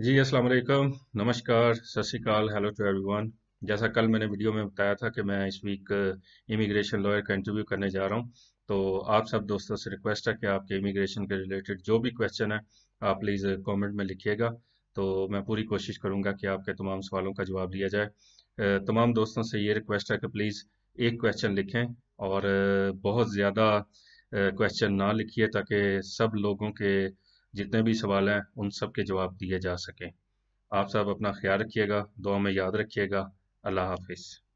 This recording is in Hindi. जी अस्सलाम वालेकुम, नमस्कार, सत श्री अकाल, हेलो टू एवरीवन। जैसा कल मैंने वीडियो में बताया था कि मैं इस वीक इमिग्रेशन लॉयर का इंटरव्यू करने जा रहा हूं, तो आप सब दोस्तों से रिक्वेस्ट है कि आपके इमिग्रेशन के रिलेटेड जो भी क्वेश्चन है आप प्लीज़ कमेंट में लिखिएगा, तो मैं पूरी कोशिश करूंगा कि आपके तमाम सवालों का जवाब दिया जाए। तमाम दोस्तों से ये रिक्वेस्ट है कि प्लीज़ एक क्वेश्चन लिखें और बहुत ज़्यादा क्वेश्चन ना लिखिए, ताकि सब लोगों के जितने भी सवाल हैं उन सब के जवाब दिए जा सकें। आप सब अपना ख्याल रखिएगा, दुआ में याद रखिएगा। अल्लाह हाफिज़।